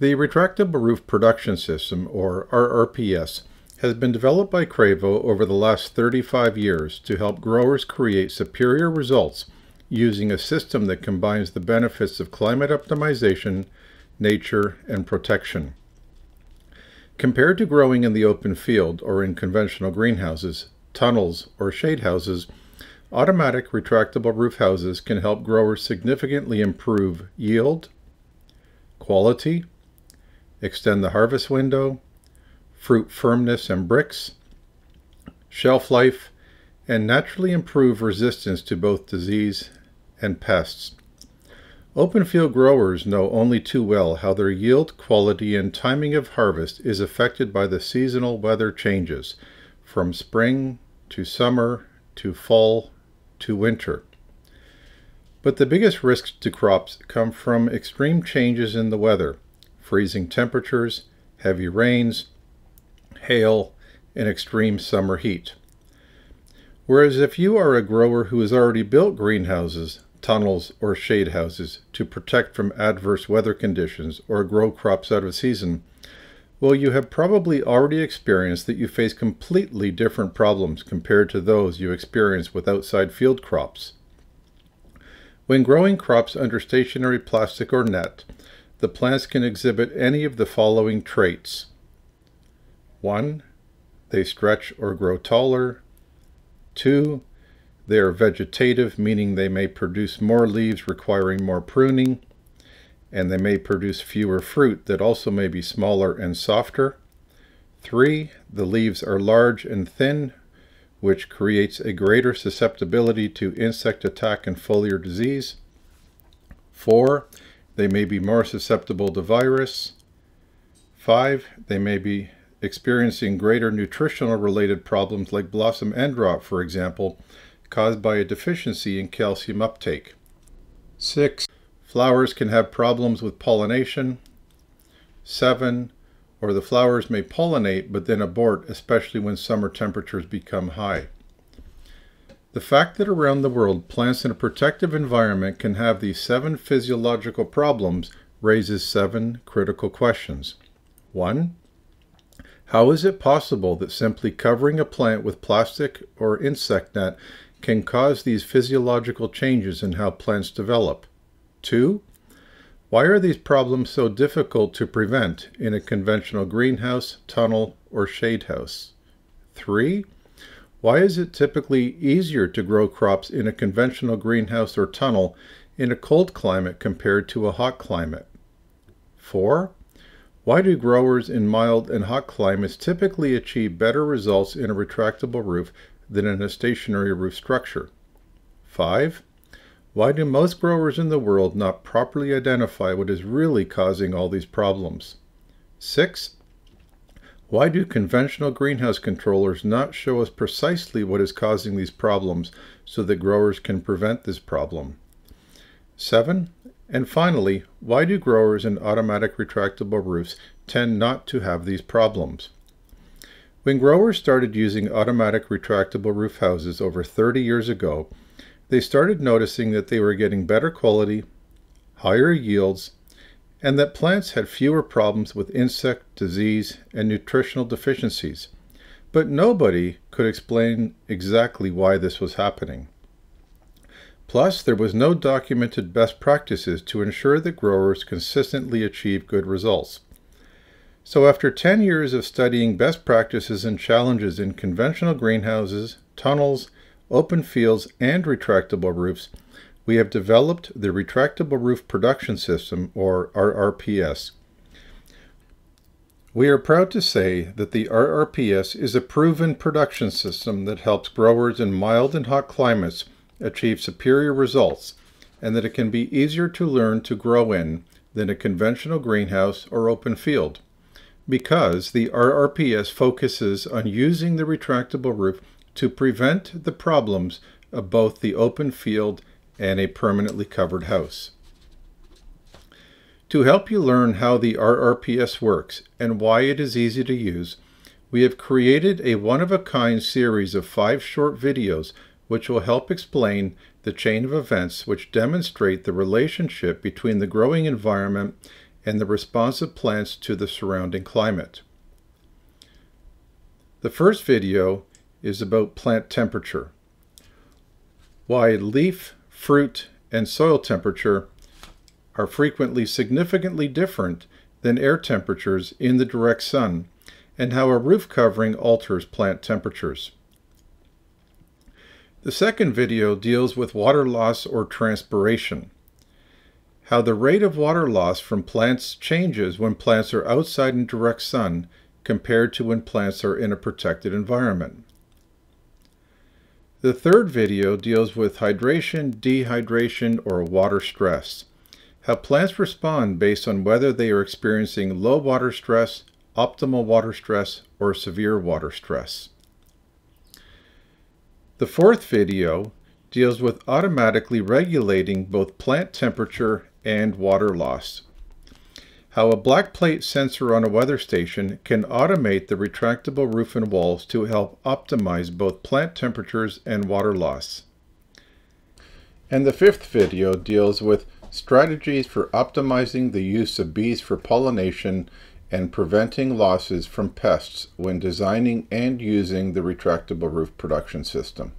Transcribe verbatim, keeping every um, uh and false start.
The Retractable Roof Production System, or R R P S, has been developed by Cravo over the last thirty-five years to help growers create superior results using a system that combines the benefits of climate optimization, nature, and protection. Compared to growing in the open field or in conventional greenhouses, tunnels, or shade houses, automatic retractable roof houses can help growers significantly improve yield, quality, extend the harvest window, fruit firmness and bricks, shelf life, and naturally improve resistance to both disease and pests. Open field growers know only too well how their yield, quality, and timing of harvest is affected by the seasonal weather changes, from spring to summer to fall to winter. But the biggest risks to crops come from extreme changes in the weather, freezing temperatures, heavy rains, hail, and extreme summer heat. Whereas if you are a grower who has already built greenhouses, tunnels, or shade houses to protect from adverse weather conditions or grow crops out of season, well, you have probably already experienced that you face completely different problems compared to those you experience with outside field crops. When growing crops under stationary plastic or net, the plants can exhibit any of the following traits. one. They stretch or grow taller. two. They are vegetative, meaning they may produce more leaves requiring more pruning, and they may produce fewer fruit that also may be smaller and softer. three. The leaves are large and thin, which creates a greater susceptibility to insect attack and foliar disease. four. They may be more susceptible to virus. five. They may be experiencing greater nutritional-related problems like blossom end rot, for example, caused by a deficiency in calcium uptake. six. Flowers can have problems with pollination. seven. Or the flowers may pollinate but then abort, especially when summer temperatures become high. The fact that around the world plants in a protective environment can have these seven physiological problems raises seven critical questions. one. How is it possible that simply covering a plant with plastic or insect net can cause these physiological changes in how plants develop? two. Why are these problems so difficult to prevent in a conventional greenhouse, tunnel, or shade house? three. Why is it typically easier to grow crops in a conventional greenhouse or tunnel in a cold climate compared to a hot climate? four. Why do growers in mild and hot climates typically achieve better results in a retractable roof than in a stationary roof structure? five. Why do most growers in the world not properly identify what is really causing all these problems? six. Why do conventional greenhouse controllers not show us precisely what is causing these problems so that growers can prevent this problem? seven. And finally, why do growers in automatic retractable roofs tend not to have these problems? When growers started using automatic retractable roof houses over thirty years ago, they started noticing that they were getting better quality, higher yields, and that plants had fewer problems with insect, disease, and nutritional deficiencies. But nobody could explain exactly why this was happening. Plus, there was no documented best practices to ensure that growers consistently achieve good results. So after ten years of studying best practices and challenges in conventional greenhouses, tunnels, open fields, and retractable roofs, we have developed the Retractable Roof Production System, or R R P S. We are proud to say that the R R P S is a proven production system that helps growers in mild and hot climates achieve superior results, and that it can be easier to learn to grow in than a conventional greenhouse or open field, because the R R P S focuses on using the retractable roof to prevent the problems of both the open field and a permanently covered house. To help you learn how the R R P S works and why it is easy to use, we have created a one-of-a-kind series of five short videos which will help explain the chain of events which demonstrate the relationship between the growing environment and the response of plants to the surrounding climate. The first video is about plant temperature. Why leaf, fruit, and soil temperature are frequently significantly different than air temperatures in the direct sun, and how a roof covering alters plant temperatures. The second video deals with water loss or transpiration. How the rate of water loss from plants changes when plants are outside in direct sun compared to when plants are in a protected environment. The third video deals with hydration, dehydration, or water stress. How plants respond based on whether they are experiencing low water stress, optimal water stress, or severe water stress. The fourth video deals with automatically regulating both plant temperature and water loss. How a black plate sensor on a weather station can automate the retractable roof and walls to help optimize both plant temperatures and water loss. And the fifth video deals with strategies for optimizing the use of bees for pollination and preventing losses from pests when designing and using the retractable roof production system.